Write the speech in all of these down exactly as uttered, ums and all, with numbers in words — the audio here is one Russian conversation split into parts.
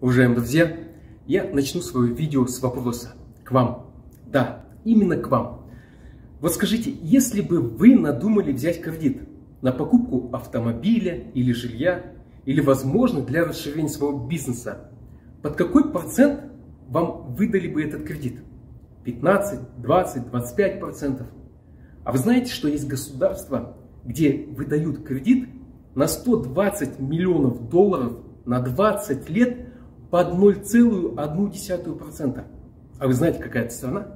Уважаемые друзья, я начну свое видео с вопроса к вам. Да, именно к вам. Вот скажите, если бы вы надумали взять кредит на покупку автомобиля или жилья, или, возможно, для расширения своего бизнеса, под какой процент вам выдали бы этот кредит? пятнадцать, двадцать, двадцать пять процентов? А вы знаете, что есть государства, где выдают кредит на сто двадцать миллионов долларов на двадцать лет под ноль целых одну десятую процента. А вы знаете, какая это страна?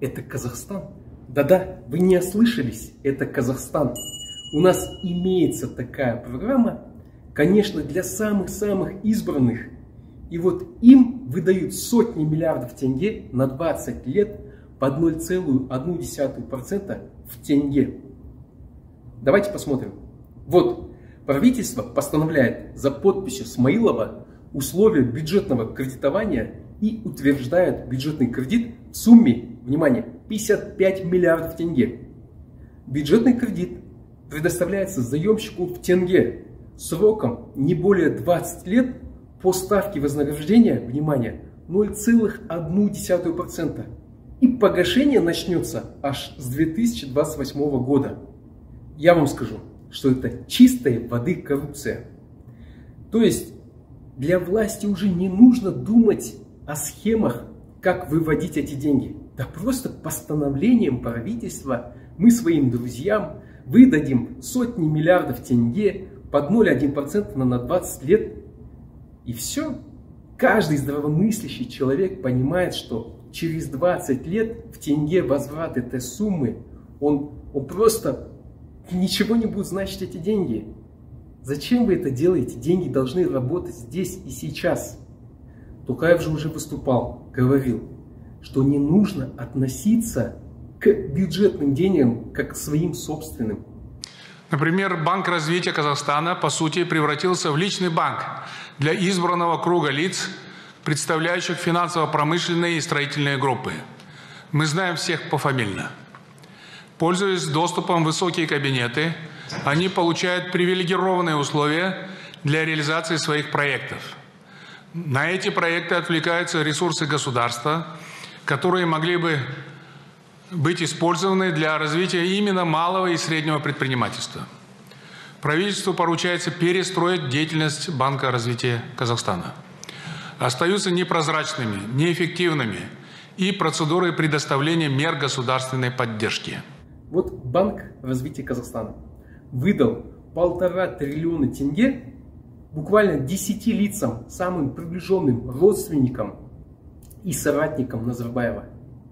Это Казахстан. Да-да, вы не ослышались, это Казахстан. У нас имеется такая программа, конечно, для самых-самых избранных. И вот им выдают сотни миллиардов тенге на двадцать лет под ноль целых одну десятую процента в тенге. Давайте посмотрим. Вот, правительство постановляет за подписью Смаилова условия бюджетного кредитования и утверждает бюджетный кредит в сумме, внимание, пятьдесят пять миллиардов тенге. Бюджетный кредит предоставляется заемщику в тенге сроком не более двадцати лет по ставке вознаграждения, внимание, ноль целых одну десятую процента. И погашение начнется аж с две тысячи двадцать восьмого года. Я вам скажу, что это чистой воды коррупция. То есть для власти уже не нужно думать о схемах, как выводить эти деньги. Да просто постановлением правительства мы своим друзьям выдадим сотни миллиардов тенге под ноль целых одну десятую процента на двадцать лет. И все. Каждый здравомыслящий человек понимает, что через двадцать лет в тенге возврат этой суммы, он, он просто ничего не будет значить эти деньги. Зачем вы это делаете? Деньги должны работать здесь и сейчас. Токаев же уже выступал, говорил, что не нужно относиться к бюджетным деньгам как к своим собственным. Например, Банк развития Казахстана, по сути, превратился в личный банк для избранного круга лиц, представляющих финансово-промышленные и строительные группы. Мы знаем всех пофамильно. Пользуясь доступом в высокие кабинеты, они получают привилегированные условия для реализации своих проектов. На эти проекты отвлекаются ресурсы государства, которые могли бы быть использованы для развития именно малого и среднего предпринимательства. Правительству поручается перестроить деятельность Банка развития Казахстана. Остаются непрозрачными, неэффективными и процедуры предоставления мер государственной поддержки. Вот Банк развития Казахстана выдал полтора триллиона тенге буквально десяти лицам, самым приближенным родственникам и соратникам Назарбаева.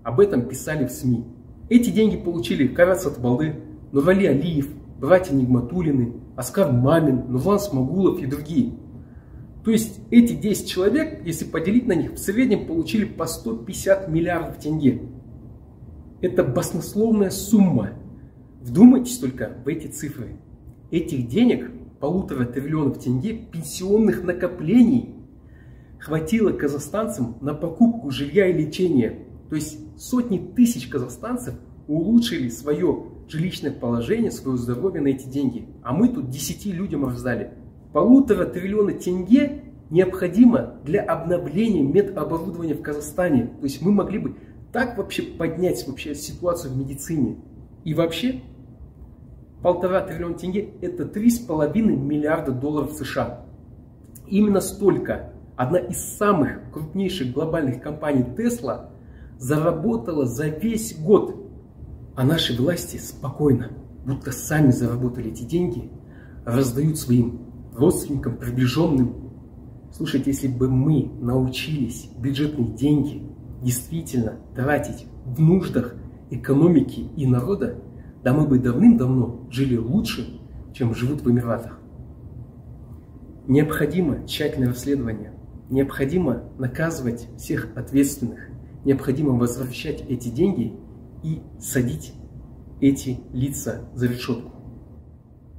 Об этом писали в СМИ. Эти деньги получили Карат Сатбалды, Нурали Алиев, братья Нигматулины, Аскар Мамин, Нурлан Смагулов и другие. То есть эти десять человек, если поделить на них, в среднем получили по сто пятьдесят миллиардов тенге. Это баснословная сумма. Вдумайтесь только в эти цифры. Этих денег, полутора триллионов тенге, пенсионных накоплений, хватило казахстанцам на покупку жилья и лечения. То есть сотни тысяч казахстанцев улучшили свое жилищное положение, свое здоровье на эти деньги. А мы тут десяти людям раздали. Полутора триллиона тенге необходимо для обновления медоборудования в Казахстане. То есть мы могли бы так вообще поднять вообще ситуацию в медицине. И вообще полтора триллиона тенге это три с половиной миллиарда долларов США. Именно столько одна из самых крупнейших глобальных компаний Tesla заработала за весь год. А наши власти спокойно, будто сами заработали эти деньги, раздают своим родственникам, приближенным. Слушайте, если бы мы научились бюджетные деньги действительно тратить в нуждах экономики и народа, да мы бы давным-давно жили лучше, чем живут в Эмиратах. Необходимо тщательное расследование, необходимо наказывать всех ответственных, необходимо возвращать эти деньги и садить эти лица за решетку.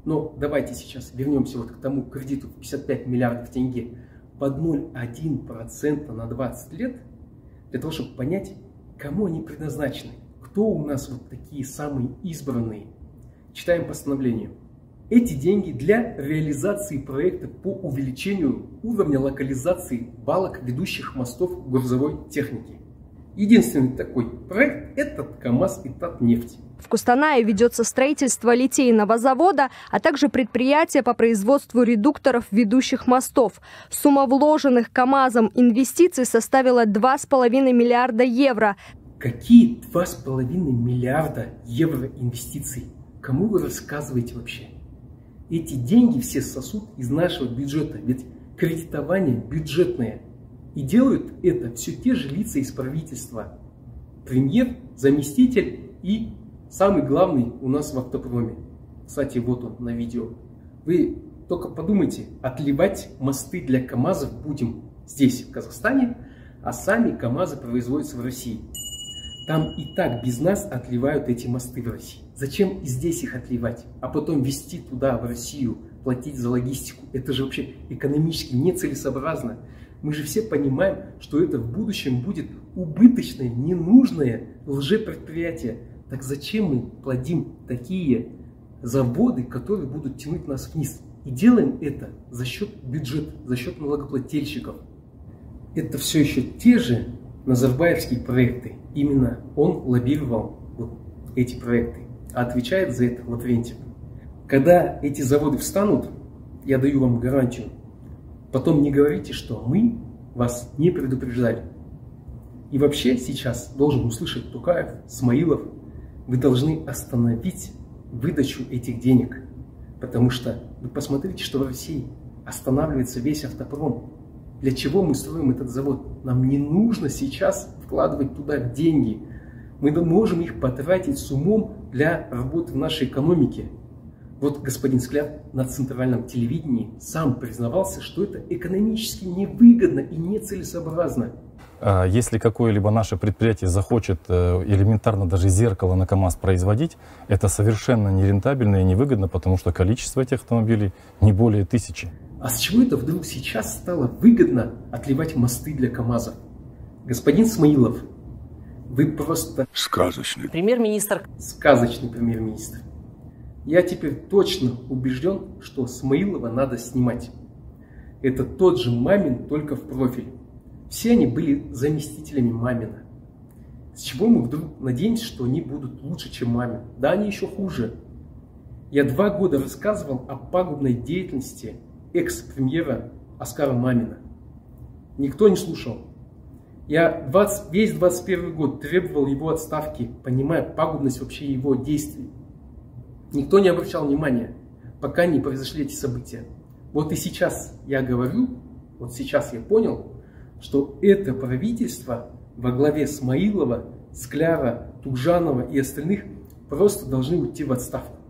Но давайте сейчас вернемся вот к тому кредиту пятьдесят пять миллиардов тенге под ноль целых одну десятую процента на двадцать лет, для того, чтобы понять, кому они предназначены, кто у нас вот такие самые избранные. Читаем постановление. эти деньги для реализации проекта по увеличению уровня локализации балок ведущих мостов грузовой техники. Единственный такой проект – это КАМАЗ и Татнефть. В Кустанае ведется строительство литейного завода, а также предприятия по производству редукторов ведущих мостов. Сумма вложенных КАМАЗом инвестиций составила два с половиной миллиарда евро. Какие два с половиной миллиарда евро инвестиций? Кому вы рассказываете вообще? Эти деньги все сосут из нашего бюджета, ведь кредитование бюджетное. И делают это все те же лица из правительства. Премьер, заместитель и самый главный у нас в автопроме. Кстати, вот он на видео. Вы только подумайте, отливать мосты для КАМАЗов будем здесь, в Казахстане, а сами КАМАЗы производятся в России. Там и так без нас отливают эти мосты в России. Зачем и здесь их отливать, а потом везти туда, в Россию, платить за логистику? Это же вообще экономически нецелесообразно. Мы же все понимаем, что это в будущем будет убыточное, ненужное лжепредприятие. Так зачем мы плодим такие заводы, которые будут тянуть нас вниз? И делаем это за счет бюджета, за счет налогоплательщиков. Это все еще те же назарбаевские проекты. Именно он лоббировал вот эти проекты, а отвечает за это Лаврентьев. Когда эти заводы встанут, я даю вам гарантию, потом не говорите, что мы вас не предупреждали. И вообще сейчас должен услышать Токаев, Смаилов, вы должны остановить выдачу этих денег. Потому что вы посмотрите, что в России останавливается весь автопром. Для чего мы строим этот завод? Нам не нужно сейчас вкладывать туда деньги. Мы можем их потратить с умом для работы в нашей экономике. Вот господин Скляр на центральном телевидении сам признавался, что это экономически невыгодно и нецелесообразно. Если какое-либо наше предприятие захочет элементарно даже зеркало на КАМАЗ производить, это совершенно нерентабельно и невыгодно, потому что количество этих автомобилей не более тысячи. А с чего это вдруг сейчас стало выгодно отливать мосты для КАМАЗа? Господин Смаилов, вы просто... Сказочный премьер-министр. Сказочный премьер-министр. Я теперь точно убежден, что Смаилова надо снимать. Это тот же Мамин, только в профиль. Все они были заместителями Мамина. С чего мы вдруг надеемся, что они будут лучше, чем Мамин? Да, они еще хуже. Я два года рассказывал о пагубной деятельности экс-премьера Аскара Мамина. Никто не слушал. Я двадцать, весь двадцать первый год требовал его отставки, понимая пагубность вообще его действий. Никто не обращал внимания, пока не произошли эти события. Вот и сейчас я говорю, вот сейчас я понял, что это правительство во главе Смаилова, Скляра, Тужанова и остальных просто должны уйти в отставку.